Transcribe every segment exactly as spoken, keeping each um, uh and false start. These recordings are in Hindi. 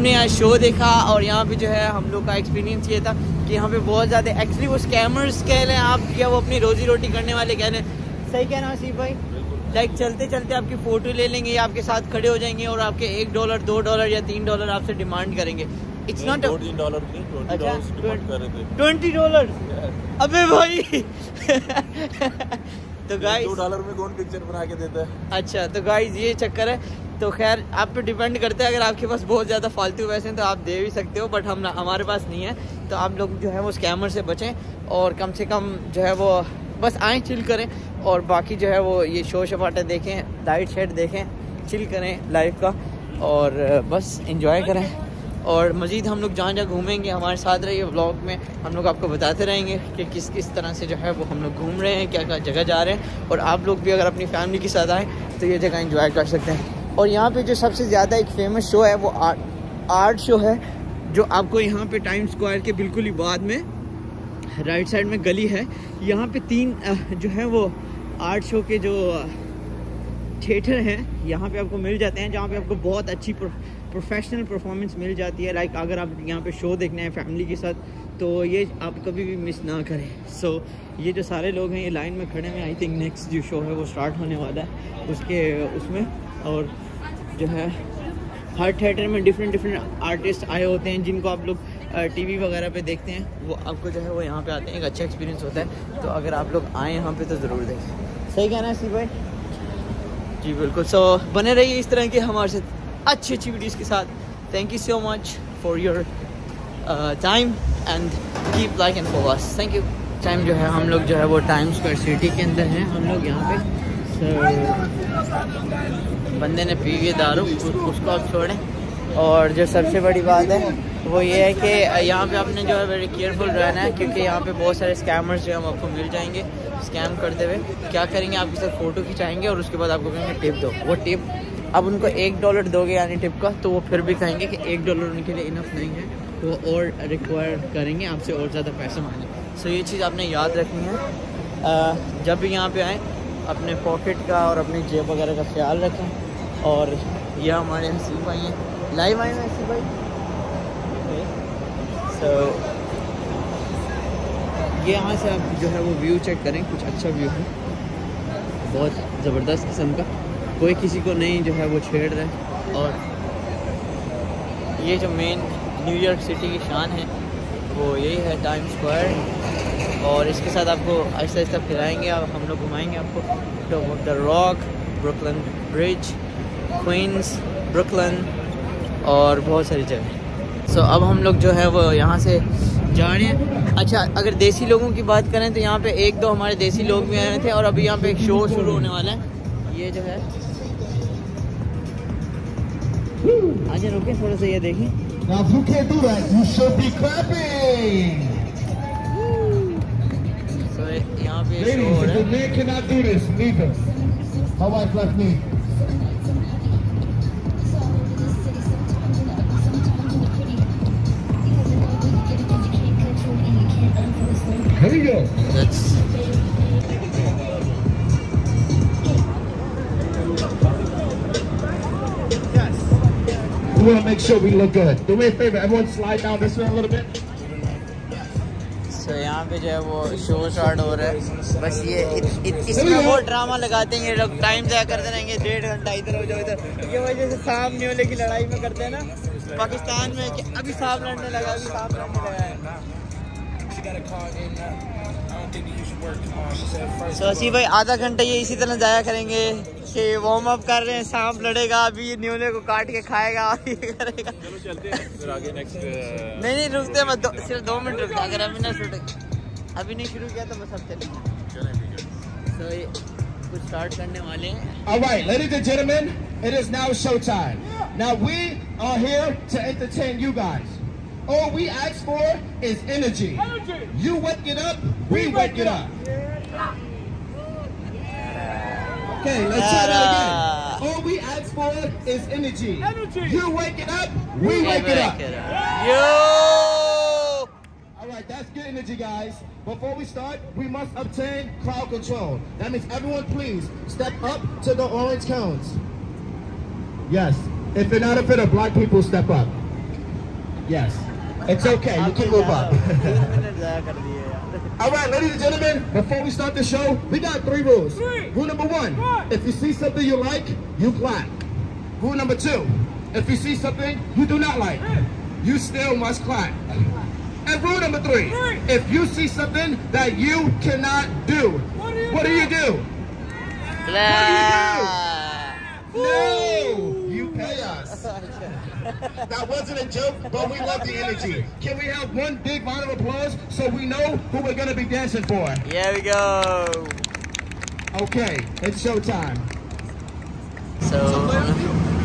हमने यहाँ शो देखा और यहाँ पे जो है हम लोग का एक्सपीरियंस ये था कि यहाँ पे बहुत ज़्यादा एक्चुअली वो स्कैमर्स कह लें आप या वो अपनी रोजी रोटी करने वाले कह लें, सही कहना आसिफ भाई, लाइक चलते चलते आपकी फ़ोटो ले लेंगे या आपके साथ खड़े हो जाएंगे और आपके एक डॉलर दो डॉलर या तीन डॉलर आपसे डिमांड करेंगे। It's not twenty dollar twenty dollar. अबे भाई तो गाइस दो डॉलर में कौन पिक्चर बना के देता है। अच्छा तो गाइस ये चक्कर है। तो खैर आप पे डिपेंड करता है, अगर आपके पास बहुत ज़्यादा फालतू पैसे हैं तो आप दे भी सकते हो, बट हम ना हमारे पास नहीं है। तो आप लोग जो है वो स्कैमर से बचें और कम से कम जो है वो बस आएँ चिल करें और बाकी जो है वो ये शो शपाटे देखें, लाइट शेड देखें, चिल करें लाइफ का और बस इंजॉय करें। और मज़ीद हम लोग जहाँ जहाँ घूमेंगे हमारे साथ रहिए, व्लॉग में हम लोग आपको बताते रहेंगे कि किस किस तरह से जो है वो हम लोग घूम रहे हैं, क्या क्या जगह जा रहे हैं। और आप लोग भी अगर अपनी फैमिली के साथ आएँ तो ये जगह इंजॉय कर सकते हैं। और यहाँ पे जो सबसे ज़्यादा एक फेमस शो है वो आर्ट आर्ट शो है, जो आपको यहाँ पे टाइम्स स्क्वायर के बिल्कुल ही बाद में राइट साइड में गली है, यहाँ पर तीन जो है वो आर्ट शो के जो थिएटर हैं यहाँ पे आपको मिल जाते हैं, जहाँ पे आपको बहुत अच्छी प्रो, प्रोफेशनल परफॉर्मेंस मिल जाती है। लाइक अगर आप यहाँ पे शो देखने हैं फैमिली के साथ तो ये आप कभी भी मिस ना करें। सो so, ये जो सारे लोग हैं ये लाइन में खड़े हैं, आई थिंक नेक्स्ट जो शो है वो स्टार्ट होने वाला है उसके उसमें, और जो है हर थिएटर में डिफरेंट डिफरेंट आर्टिस्ट आए होते हैं जिनको आप लोग टीवी वगैरह पे देखते हैं, वो आपको जो है वो यहाँ पे आते हैं, एक अच्छा एक्सपीरियंस होता है। तो अगर आप लोग आएँ यहाँ पर तो ज़रूर देखें, सही कहना है सी भाई जी, बिल्कुल। सो so, बने रहिए इस तरह के हमारे साथ अच्छी अच्छी वीडियोज़ के साथ। Thank you so much for your time and keep like and follow us. Thank you. Time जो है हम लोग जो है वो टाइम्स स्क्वायर सिटी के अंदर हैं हम लोग यहाँ पे। so, बंदे ने पी के दारू उसको आप छोड़ें। और जो सबसे बड़ी बात है वो ये है कि यहाँ पे आपने जो है वेरी केयरफुल रहना है, क्योंकि यहाँ पे बहुत सारे स्कैमर्स जो हम आपको मिल जाएंगे स्कैम करते हुए। क्या करेंगे, आपके साथ फ़ोटो खिंचाएंगे और उसके बाद आपको कहेंगे टिप दो। वो टिप आप उनको एक डॉलर दोगे यानी टिप का, तो वो फिर भी कहेंगे कि एक डॉलर उनके लिए इनफ नहीं है, तो वो और रिक्वायर करेंगे आपसे और ज़्यादा पैसे मांगेंगे। सो ये चीज़ आपने याद रखनी है। आ, जब भी यहाँ पे आएँ अपने पॉकेट का और अपनी जेब वगैरह का ख्याल रखें। और यह हमारे हसीब भाई हैं, लाइव आए हैं हसीब भाई। सो ये यहाँ से आप जो है वो व्यू चेक करें, कुछ अच्छा व्यू है, बहुत ज़बरदस्त किस्म का, कोई किसी को नहीं जो है वो छेड़ रहा है। और ये जो मेन न्यूयॉर्क सिटी की शान है वो यही है, टाइम्स स्क्वायर। और इसके साथ आपको आहिस्ता आहिस्ता फिराएँगे, अब हम लोग घुमाएंगे आपको top of the rock, Brooklyn bridge, Queens, Brooklyn और बहुत सारी जगह। सो so, अब हम लोग जो है वो यहाँ से जा रहे हैं। अच्छा अगर देसी लोगों की बात करें तो यहाँ पे एक दो हमारे देसी लोग भी आए थे और अभी यहाँ पे एक शो शुरू होने वाला है। ये जो है आगे रुके थोड़ा सा, ये देखिए यहाँ पे शो हो रहा है। We want to make sure we look good. Do me a favor, everyone slide down this way a little bit. So यहाँ पे जो है वो शो स्टार्ट हो रहा है, बस ये इसमें वो ड्रामा लगाते हैं ये लोग, टाइम जाया करते रहेंगे, डेढ़ घंटा इधर हो जाओ इधर। ये वजह से साहब न्योले की लड़ाई में करते हैं ना पाकिस्तान में, कि अभी साहब लड़ने लगा अभी साहब लड़ने लगा है। So, असी भाई आधा घंटा ये इसी तरह जाया करेंगे कि वार्म अप कर रहे हैं, सांप लड़ेगा अभी न्यूले को काट के खाएगा और ये करेगा। चलो चलते हैं फिर आगे नेक्स्ट। नहीं नहीं रुकते मत, सिर्फ दो मिनट रुकते, अगर अभी ना शूटिंग अभी नहीं शुरू किया तो बस अब चलेंगे। So, कुछ स्टार्ट करने वाले हैं। All right, ladies and gentlemen, it is now showtime. Now we are here to entertain you guys. All we ask for is energy. Energy. You wake it up, we, we wake, wake it up. up. Yeah. Yeah. Okay, let's try that again. All we ask for is energy. Energy. You wake it up, we, we wake, wake it up. It up. Yeah. Yo! All right, that's good energy, guys. Before we start, we must obtain crowd control. That means everyone, please step up to the orange cones. Yes. If you're not a fit of black people, step up. Yes. It's okay, you can move up. All right, ladies and gentlemen, before we start the show, we got three rules. Three. Rule number one, one, if you see something you like, you clap. Rule number two, if you see something you do not like, three. you still must clap. And rule number three, three. if you see something that you cannot do, what do you, what do, you do? do? What do you do? No, you pay us. That wasn't a joke, but we love the energy. Can we have one big round of applause so we know who we're going to be dancing for? Here we go. Okay, it's showtime. So,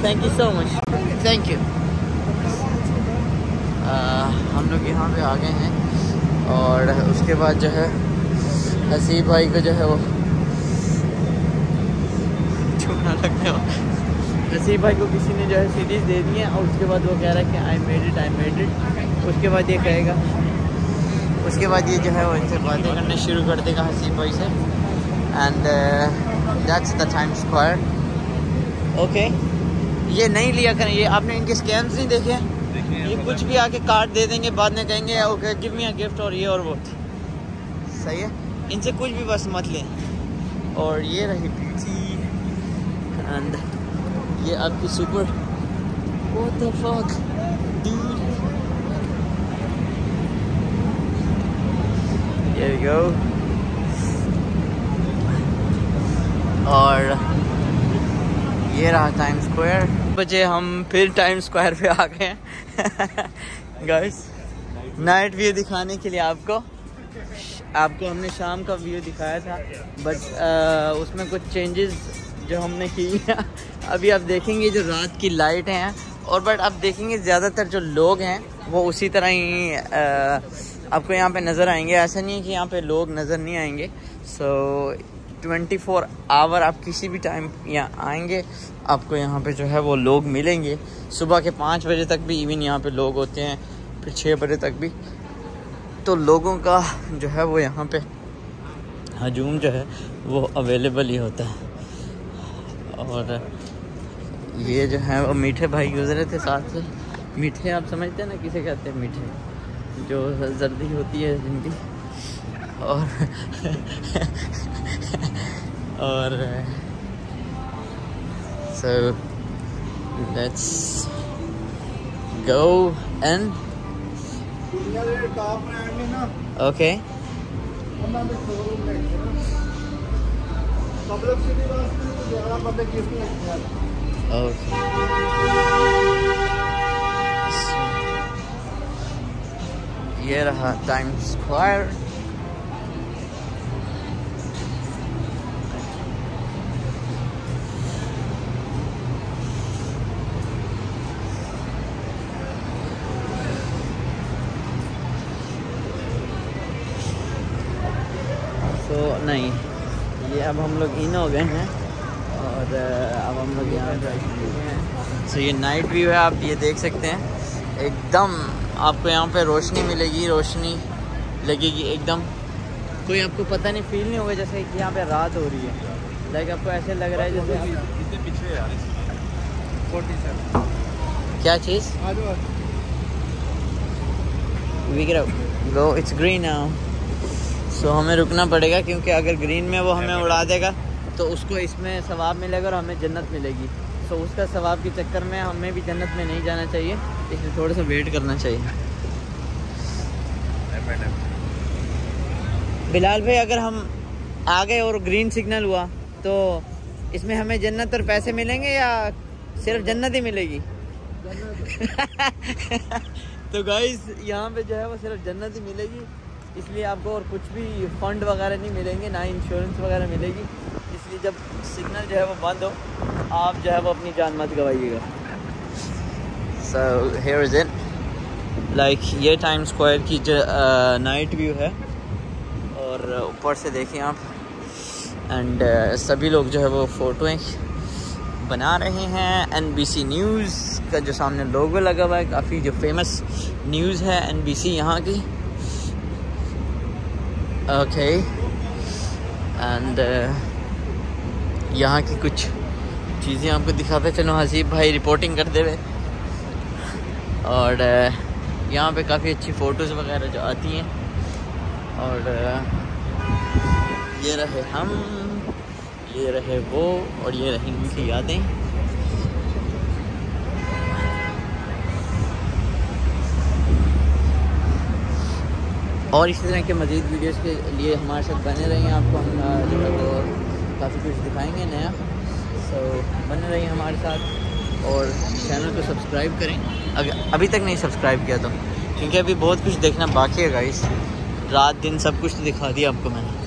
thank you so much. Thank you. हम लोग यहाँ पे आ गए हैं और उसके बाद जो है हसीब भाई को जो है वो छोड़ना लगता है। नसीब भाई को किसी ने जो है सीरीज़ दे दी है और उसके बाद वो कह रहा है कि I made it I made it उसके बाद ये कहेगा, उसके बाद ये जो है वो इनसे बातें करने शुरू कर देगा हसीब भाई से। And that's the Times Square. Okay, ये नहीं लिया करें, ये आपने इनके स्कैम्स नहीं देखे हैं, ये कुछ भी आके कार्ड दे देंगे, बाद में कहेंगे okay give me a gift और ये और वो। सही है, इनसे कुछ भी बस मत लें। और ये रही ब्यूटी एंड ये आपकी super. What the fuck, dude? There you go. और ये रहा टाइम्स स्क्वायर। बजे हम फिर टाइम्स स्क्वायर पे आ गए हैं गाइस, नाइट व्यू दिखाने के लिए। आपको आपको हमने शाम का व्यू दिखाया था, बट उसमें कुछ चेंजेस जो हमने की अभी आप देखेंगे जो रात की लाइट हैं। और बट आप देखेंगे ज़्यादातर जो लोग हैं वो उसी तरह ही आ, आपको यहाँ पे नज़र आएंगे। ऐसा नहीं है कि यहाँ पे लोग नज़र नहीं आएंगे। सो ट्वेंटी फोर आवर आप किसी भी टाइम यहाँ आएंगे, आपको यहाँ पे जो है वो लोग मिलेंगे। सुबह के पाँच बजे तक भी इवन यहाँ पे लोग होते हैं, फिर छः बजे तक भी। तो लोगों का जो है वो यहाँ पर हजूम जो है वो अवेलेबल ही होता है। और ये जो है वो मीठे भाई गुजरे थे साथ से। मीठे आप समझते हैं ना किसे कहते हैं? मीठे जो जर्दी होती है जिनकी। और और so let's go and okay. Okay. ये रहा टाइम्स स्क्वायर। तो नहीं, ये अब हम लोग इन हो गए हैं और अब हम लोग यहाँ हैं। सो ये नाइट व्यू है, आप ये देख सकते हैं। एकदम आपको यहाँ पे रोशनी मिलेगी, रोशनी लगेगी एकदम। कोई आपको पता नहीं, फील नहीं होगा जैसे कि यहाँ पे रात हो रही है। लाइक आपको ऐसे लग रहा है जैसे पीछे यार क्या चीज़ go it's green now. So so, हमें रुकना पड़ेगा क्योंकि अगर ग्रीन में वो हमें उड़ा देगा तो उसको इसमें सवाब मिलेगा और हमें जन्नत मिलेगी। सो so, उसका सवाब के चक्कर में हमें भी जन्नत में नहीं जाना चाहिए, इसलिए थोड़ा सा वेट करना चाहिए। बिलाल भाई, अगर हम आ गए और ग्रीन सिग्नल हुआ तो इसमें हमें जन्नत और पैसे मिलेंगे या सिर्फ जन्नत ही मिलेगी? तो गाइस यहाँ पे जो है वो सिर्फ जन्नत ही मिलेगी, इसलिए आपको और कुछ भी फंड वगैरह नहीं मिलेंगे, ना इंश्योरेंस वगैरह मिलेगी। इसलिए जब सिग्नल जो है वो बंद हो, आप जो है वो अपनी जान मत गवाइएगा। So here is it. Like ये टाइम्स स्क्वायर की जो नाइट व्यू है और ऊपर से देखें आप। एंड uh, सभी लोग जो है वो फ़ोटोएँ बना रहे हैं। एनबीसी न्यूज़ का जो सामने लोगो लगा हुआ है, काफ़ी जो फेमस न्यूज़ है एनबीसी यहाँ की। ओके एंड यहाँ की कुछ चीज़ें आपको दिखाते चलो। हसीब भाई रिपोर्टिंग करते हुए और uh, यहाँ पे काफ़ी अच्छी फ़ोटोज़ वगैरह जो आती हैं। और ये रहे हम, ये रहे वो, और ये रही उनकी यादें। और इसी तरह के मज़ीद वीडियोस के लिए हमारे साथ बने रहें। आपको हम जो है वो काफ़ी कुछ दिखाएंगे नया, सो बने रहिए हमारे साथ। और चैनल को सब्सक्राइब करें अगर अभी तक नहीं सब्सक्राइब किया तो, क्योंकि अभी बहुत कुछ देखना बाकी है गाइस। रात दिन सब कुछ दिखा दिया आपको मैंने।